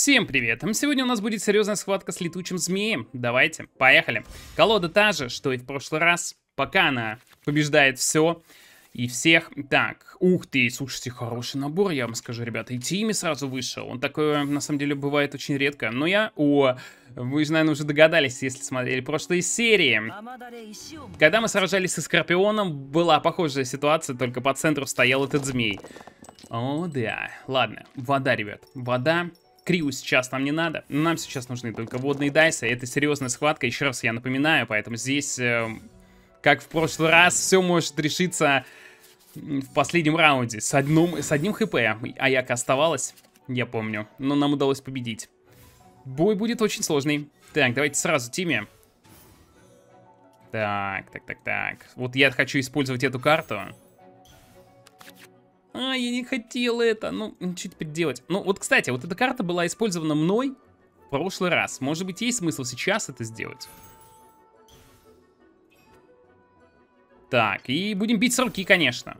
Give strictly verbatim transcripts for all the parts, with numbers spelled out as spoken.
Всем привет! Сегодня у нас будет серьезная схватка с летучим змеем. Давайте, поехали. Колода та же, что и в прошлый раз. Пока она побеждает все и всех. Так, ух ты, слушайте, хороший набор, я вам скажу, ребята. И Тимми сразу вышел. Он такой, на самом деле, бывает очень редко. Но я... О, вы же, наверное, уже догадались, если смотрели прошлые серии. Когда мы сражались со Скорпионом, была похожая ситуация, только по центру стоял этот змей. О, да. Ладно, вода, ребят. Вода. Криу сейчас нам не надо. Нам сейчас нужны только водные дайсы. Это серьезная схватка, еще раз я напоминаю. Поэтому здесь, э, как в прошлый раз, все может решиться в последнем раунде. С одним, с одним хп Аяка оставалась, я помню. Но нам удалось победить. Бой будет очень сложный. Так, давайте сразу Тимми. Так, так, так, так. Вот я хочу использовать эту карту. А, я не хотел это. Ну, что теперь делать? Ну, вот, кстати, вот эта карта была использована мной в прошлый раз. Может быть, есть смысл сейчас это сделать? Так, и будем бить с руки, конечно.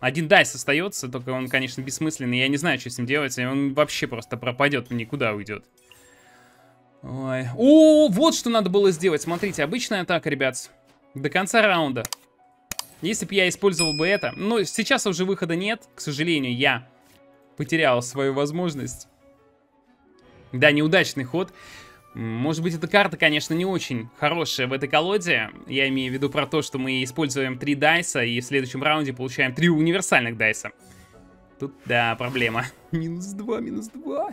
Один дайс остается, только он, конечно, бессмысленный. Я не знаю, что с ним делать. Он вообще просто пропадет, никуда уйдет. Ой. О, вот что надо было сделать. Смотрите, обычная атака, ребят. До конца раунда. Если бы я использовал бы это. Но сейчас уже выхода нет. К сожалению, я потерял свою возможность. Да, неудачный ход. Может быть, эта карта, конечно, не очень хорошая в этой колоде. Я имею в виду про то, что мы используем три дайса. И в следующем раунде получаем три универсальных дайса. Тут, да, проблема. Минус два, минус два.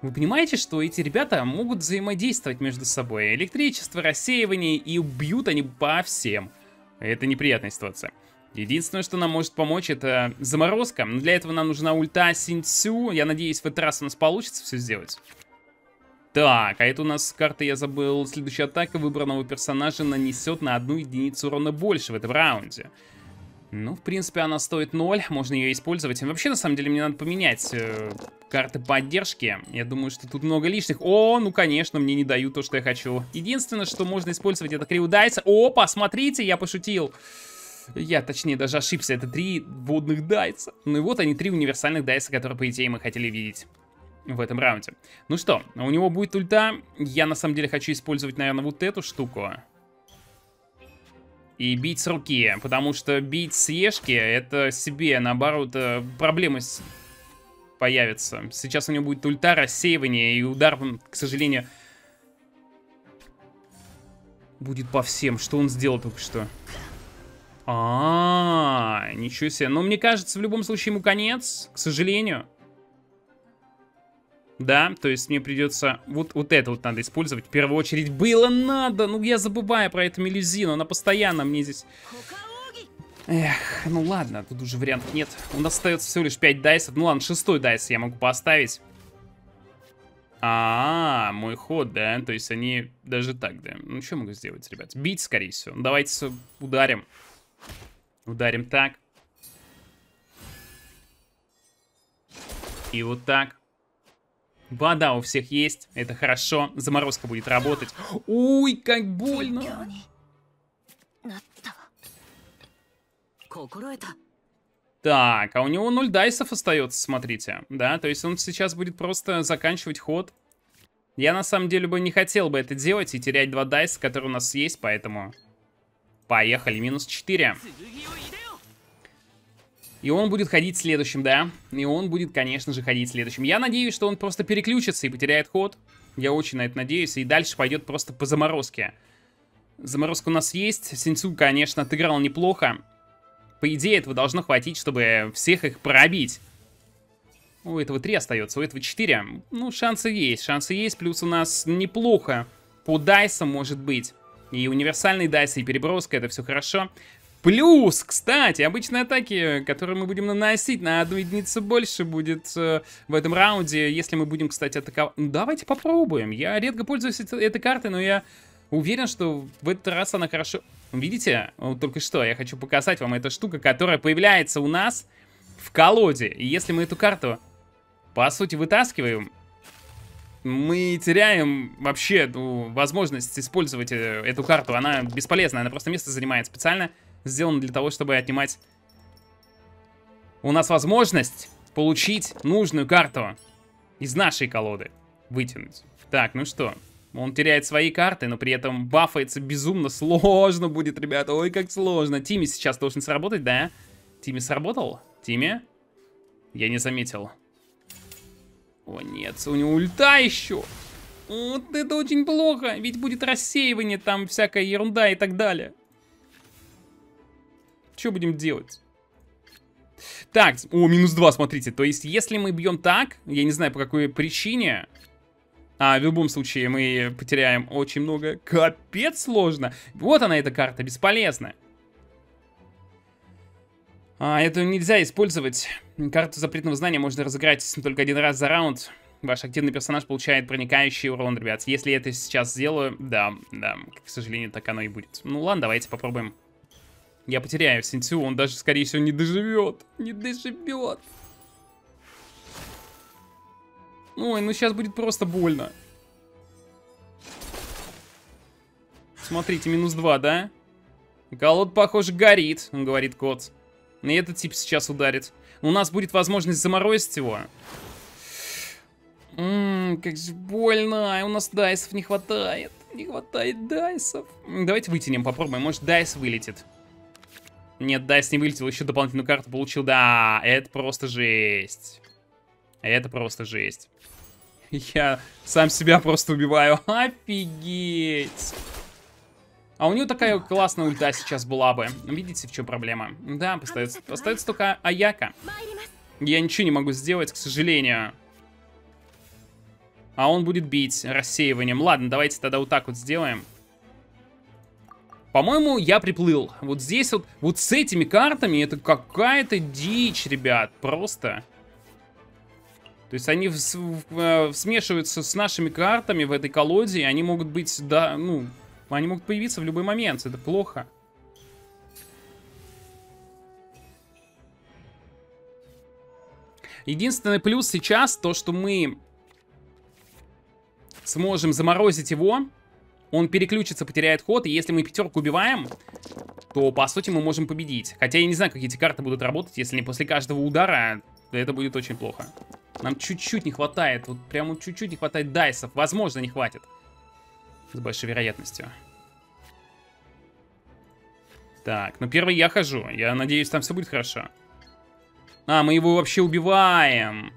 Вы понимаете, что эти ребята могут взаимодействовать между собой. Электричество, рассеивание. И убьют они по всем. Это неприятная ситуация. Единственное, что нам может помочь, это заморозка. Но для этого нам нужна ульта Синцю. Я надеюсь, в этот раз у нас получится все сделать. Так, а это у нас карта, я забыл. Следующая атака выбранного персонажа нанесет на одну единицу урона больше в этом раунде. Ну, в принципе, она стоит ноль. Можно ее использовать. И вообще, на самом деле, мне надо поменять э, карты поддержки. Я думаю, что тут много лишних. О, ну, конечно, мне не дают то, что я хочу. Единственное, что можно использовать, это Криу Дайса. О, посмотрите, я пошутил. Я, точнее, даже ошибся. Это три водных дайса. Ну и вот они, три универсальных дайса, которые, по идее, мы хотели видеть в этом раунде. Ну что, у него будет ульта. Я, на самом деле, хочу использовать, наверное, вот эту штуку. И бить с руки, потому что бить с ешки, это себе, наоборот, проблемы с... появятся. Сейчас у него будет ульта, рассеивание, и удар, к сожалению, будет по всем. Что он сделал только что? А-а-а, ничего себе. Но мне кажется, в любом случае ему конец, к сожалению. Да, то есть мне придется... Вот, вот это вот надо использовать. В первую очередь было надо. Ну, я забываю про эту мелюзину. Она постоянно мне здесь... Эх, ну ладно, тут уже вариантов нет. У нас остается всего лишь пять дайсов. Ну ладно, шестой дайс я могу поставить. А-а-а, мой ход, да? То есть они даже так, да? Ну, что могу сделать, ребят? Бить, скорее всего. Давайте ударим. Ударим так. И вот так. Вода у всех есть, это хорошо. Заморозка будет работать. Ой, как больно. Так, а у него ноль дайсов остается, смотрите. Да, то есть он сейчас будет просто заканчивать ход. Я на самом деле бы не хотел бы это делать и терять два дайса, которые у нас есть, поэтому... Поехали, минус четыре. И он будет ходить следующим, да? И он будет, конечно же, ходить следующим. Я надеюсь, что он просто переключится и потеряет ход. Я очень на это надеюсь. И дальше пойдет просто по заморозке. Заморозка у нас есть. Синцю, конечно, отыграл неплохо. По идее, этого должно хватить, чтобы всех их пробить. У этого три остается, у этого четыре. Ну, шансы есть, шансы есть. Плюс у нас неплохо по дайсам, может быть. И универсальные дайсы, и переброска, это все хорошо. Плюс, кстати, обычные атаки, которые мы будем наносить на одну единицу больше будет э, в этом раунде, если мы будем, кстати, атаковать. Давайте попробуем. Я редко пользуюсь этой, этой картой, но я уверен, что в этот раз она хорошо... Видите? Вот только что я хочу показать вам эту штуку, которая появляется у нас в колоде. И если мы эту карту, по сути, вытаскиваем, мы теряем вообще ну, возможность использовать эту карту. Она бесполезна, она просто место занимает специально. Сделано для того, чтобы отнимать у нас возможность получить нужную карту. из нашей колоды вытянуть. Так, ну что, он теряет свои карты, но при этом бафается безумно. Сложно будет, ребята, ой, как сложно. Тимми сейчас должен сработать, да? Тимми сработал? Тимми? Я не заметил. О, нет, у него ульта еще. Вот это очень плохо, ведь будет рассеивание, там всякая ерунда и так далее. Что будем делать? Так, о, минус два, смотрите. То есть, если мы бьем так, я не знаю по какой причине, а в любом случае мы потеряем очень много. Капец сложно. Вот она, эта карта, бесполезна. А, это нельзя использовать. Карту запретного знания можно разыграть только один раз за раунд. Ваш активный персонаж получает проникающий урон, ребят. Если я это сейчас сделаю, да, да, к сожалению, так оно и будет. Ну ладно, давайте попробуем. Я потеряю Синцю, он даже, скорее всего, не доживет. Не доживет. Ой, ну сейчас будет просто больно. Смотрите, минус два, да? Голод, похоже, горит, он говорит кот. И этот тип сейчас ударит. У нас будет возможность заморозить его. Ммм, как же больно. У нас дайсов не хватает. Не хватает дайсов. Давайте вытянем, попробуем. Может, дайс вылетит. Нет, дайс не вылетел, еще дополнительную карту получил. Да, это просто жесть. Это просто жесть. Я сам себя просто убиваю. Офигеть. А у нее такая классная ульта сейчас была бы. Видите, в чем проблема? Да, остается, остается только Аяка. Я ничего не могу сделать, к сожалению. А он будет бить рассеиванием. Ладно, давайте тогда вот так вот сделаем. По-моему, я приплыл. Вот здесь вот, вот с этими картами это какая-то дичь, ребят, просто. То есть они в, в, в, смешиваются с нашими картами в этой колоде, и они могут быть, да, ну, они могут появиться в любой момент, это плохо. Единственный плюс сейчас то, что мы сможем заморозить его. Он переключится, потеряет ход, и если мы пятерку убиваем, то, по сути, мы можем победить. Хотя я не знаю, как эти карты будут работать, если не после каждого удара, это будет очень плохо. Нам чуть-чуть не хватает, вот прямо чуть-чуть не хватает дайсов. Возможно, не хватит. С большой вероятностью. Так, ну первый я хожу. Я надеюсь, там все будет хорошо. А, мы его вообще убиваем.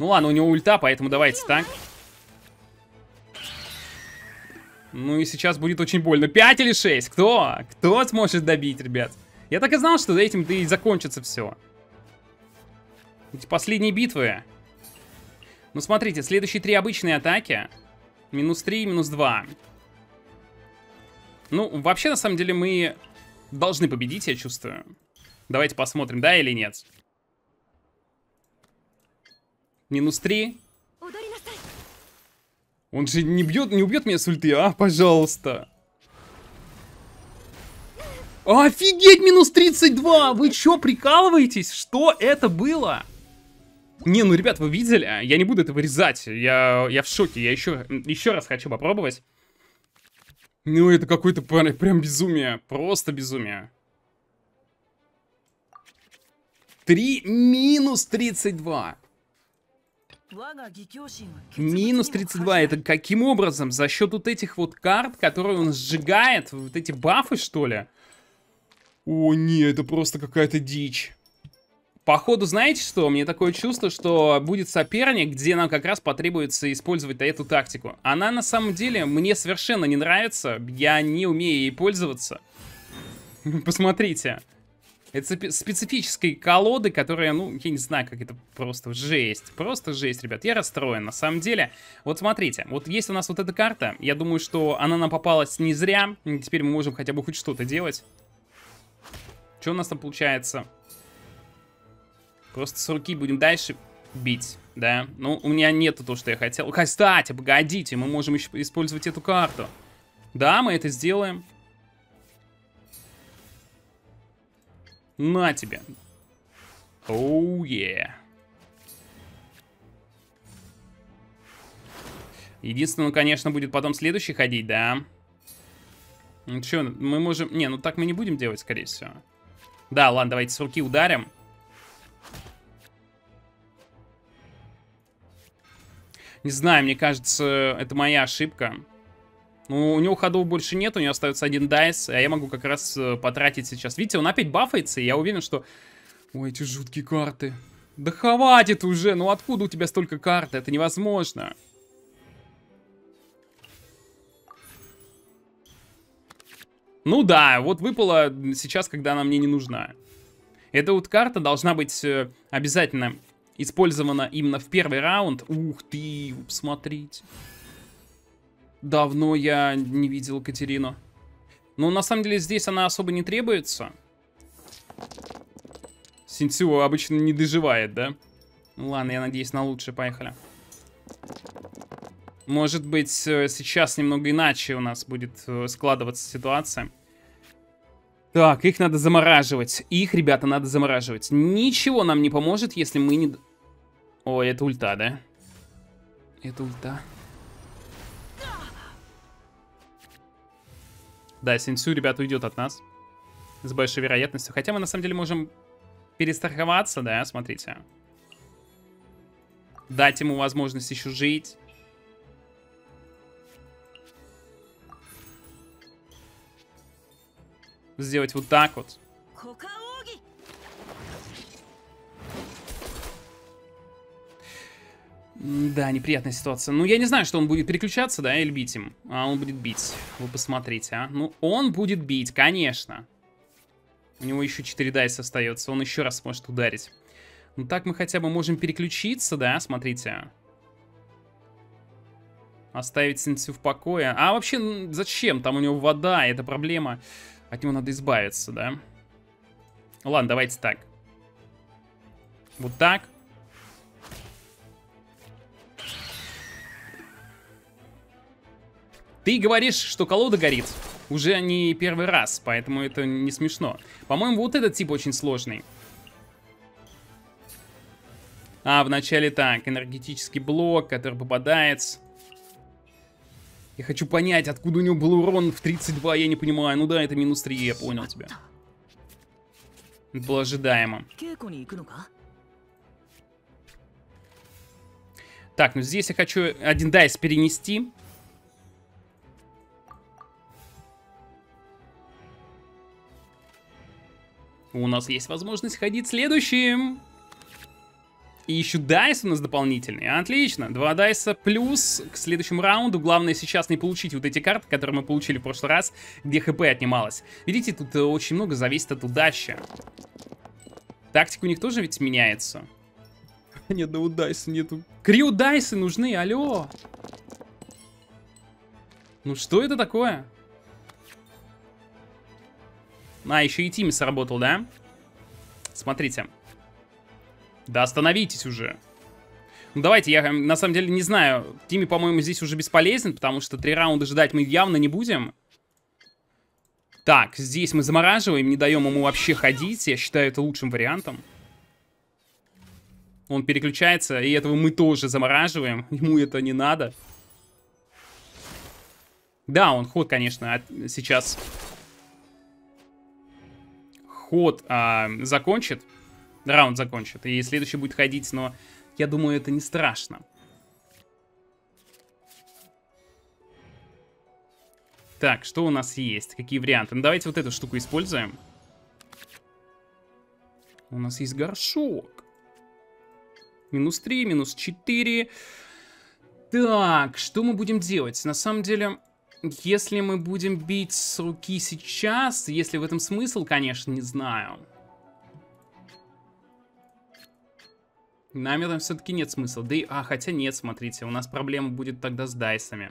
Ну ладно, у него ульта, поэтому давайте так. Ну и сейчас будет очень больно. пять или шесть? Кто? Кто сможет добить, ребят? Я так и знал, что за этим-то и закончится все. Эти последние битвы. Ну смотрите, следующие три обычные атаки. Минус три, минус два. Ну, вообще, на самом деле, мы должны победить, я чувствую. Давайте посмотрим, да или нет. Минус три. Он же не бьет, не убьет меня с ульты, а? Пожалуйста. Офигеть, минус тридцать два! Вы что, прикалываетесь? Что это было? Не, ну, ребят, вы видели? Я не буду это вырезать. Я, я в шоке. Я еще, еще раз хочу попробовать. Ну, это какое-то прям безумие. Просто безумие. три минус тридцать два. Минус тридцать два, это каким образом? За счет вот этих вот карт, которые он сжигает, вот эти бафы, что ли? О, не, это просто какая-то дичь. Походу, знаете что? Мне такое чувство, что будет соперник, где нам как раз потребуется использовать эту тактику. Она на самом деле мне совершенно не нравится, я не умею ей пользоваться. Посмотрите. Это специфические колоды, которые, ну, я не знаю, как это, просто жесть. Просто жесть, ребят. Я расстроен, на самом деле. Вот смотрите, вот есть у нас вот эта карта. Я думаю, что она нам попалась не зря. Теперь мы можем хотя бы хоть что-то делать. Что у нас там получается? Просто с руки будем дальше бить, да? Ну, у меня нету то, что я хотел. Кстати, погодите, мы можем еще использовать эту карту. Да, мы это сделаем. На тебе. Оу, е. Единственное, ну, конечно, будет потом следующий ходить, да? Ну что, мы можем... Не, ну так мы не будем делать, скорее всего. Да, ладно, давайте с руки ударим. Не знаю, мне кажется, это моя ошибка. Ну, у него ходов больше нет, у него остается один дайс, а я могу как раз потратить сейчас. Видите, он опять бафается, и я уверен, что... Ой, эти жуткие карты. Да хватит уже, ну откуда у тебя столько карт? Это невозможно. Ну да, вот выпала сейчас, когда она мне не нужна. Эта вот карта должна быть обязательно использована именно в первый раунд. Ух ты, посмотрите. Давно я не видел Катерину. Но на самом деле здесь она особо не требуется. Синцю обычно не доживает, да? Ну ладно, я надеюсь на лучшее, поехали. Может быть, сейчас немного иначе у нас будет складываться ситуация. Так, их надо замораживать. Их, ребята, надо замораживать. Ничего нам не поможет, если мы не... О, это ульта, да? Это ульта. Да, Синцю, ребята, уйдет от нас. С большой вероятностью. Хотя мы, на самом деле, можем перестраховаться, да, смотрите. Дать ему возможность еще жить. Сделать вот так вот. Да, неприятная ситуация. Ну, я не знаю, что он будет переключаться, да, или бить им. А он будет бить. Вы посмотрите, а. Ну, он будет бить, конечно. У него еще четыре дайса остается. Он еще раз может ударить. Ну, так мы хотя бы можем переключиться, да, смотрите. Оставить Синцю в покое. А вообще, зачем? Там у него вода, это проблема. От него надо избавиться, да? Ладно, давайте так. Вот так. Ты говоришь, что колода горит. Уже не первый раз, поэтому это не смешно. По-моему, вот этот тип очень сложный. А, вначале так. Энергетический блок, который попадает... Я хочу понять, откуда у него был урон в тридцать два, я не понимаю. Ну да, это минус три, я понял тебя. Это было ожидаемо. Так, ну здесь я хочу один дайс перенести. У нас есть возможность ходить следующим. И еще дайс у нас дополнительный. Отлично. Два дайса плюс к следующему раунду. Главное сейчас не получить вот эти карты, которые мы получили в прошлый раз, где хп отнималось. Видите, тут очень много зависит от удачи. Тактика у них тоже ведь меняется. Ни одного дайса нету. Крио дайсы нужны, алло. Ну что это такое? А, еще и Тимми сработал, да? Смотрите. Да остановитесь уже. Ну давайте, я на самом деле не знаю. Тимми, по-моему, здесь уже бесполезен, потому что три раунда ждать мы явно не будем. Так, здесь мы замораживаем, не даем ему вообще ходить. Я считаю это лучшим вариантом. Он переключается, и этого мы тоже замораживаем. Ему это не надо. Да, он ход, конечно, сейчас. Ход а, закончит. Раунд закончит, и следующий будет ходить, но я думаю, это не страшно. Так, что у нас есть? Какие варианты? Ну, давайте вот эту штуку используем. У нас есть горшок. Минус три, минус четыре. Так, что мы будем делать? На самом деле, если мы будем бить с руки сейчас, если в этом смысл, конечно, не знаю. Нам там все-таки нет смысла. Да и... А, хотя нет, смотрите. У нас проблема будет тогда с дайсами.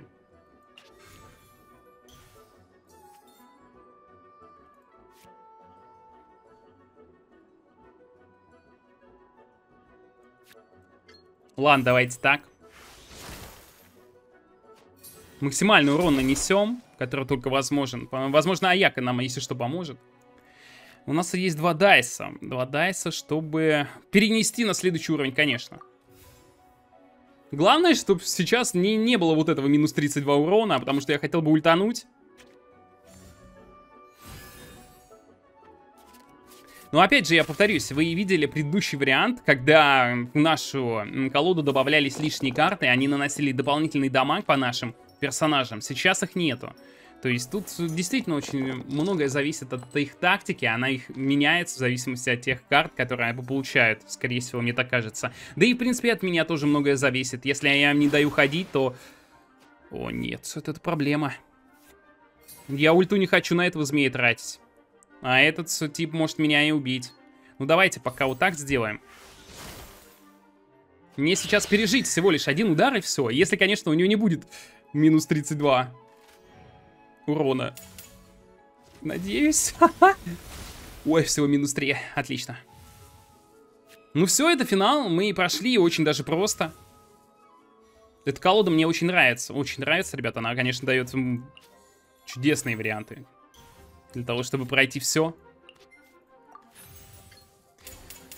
Ладно, давайте так. Максимальный урон нанесем, который только возможен. Возможно, Аяка нам, если что, поможет. У нас есть два дайса. Два дайса, чтобы перенести на следующий уровень, конечно. Главное, чтобы сейчас не, не было вот этого минус тридцать два урона, потому что я хотел бы ультануть. Но опять же, я повторюсь, вы видели предыдущий вариант, когда в нашу колоду добавлялись лишние карты, они наносили дополнительный дамаг по нашим персонажам. Сейчас их нету. То есть тут действительно очень многое зависит от их тактики, она их меняется в зависимости от тех карт, которые они получают, скорее всего, мне так кажется. Да и, в принципе, от меня тоже многое зависит. Если я им не даю ходить, то... О, нет, вот это проблема. Я ульту не хочу на этого змея тратить. А этот тип может меня и убить. Ну, давайте пока вот так сделаем. Мне сейчас пережить всего лишь один удар и все. Если, конечно, у него не будет минус тридцать два... урона. Надеюсь. Ой, всего минус три. Отлично. Ну все, это финал. Мы прошли очень даже просто. Эта колода мне очень нравится. Очень нравится, ребята. Она, конечно, дает чудесные варианты. Для того, чтобы пройти все.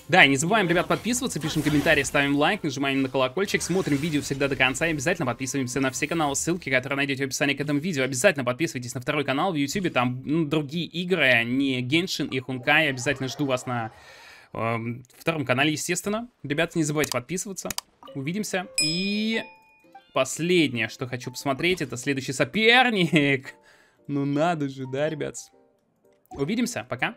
Да, и не забываем, ребят, подписываться, пишем комментарии, ставим лайк, нажимаем на колокольчик, смотрим видео всегда до конца и обязательно подписываемся на все каналы, ссылки, которые найдете в описании к этому видео. Обязательно подписывайтесь на второй канал в YouTube, там ну, другие игры, не Геншин и Хункай. Обязательно жду вас на э, втором канале, естественно. Ребята, не забывайте подписываться. Увидимся. И последнее, что хочу посмотреть, это следующий соперник. Ну надо же, да, ребят? Увидимся, пока.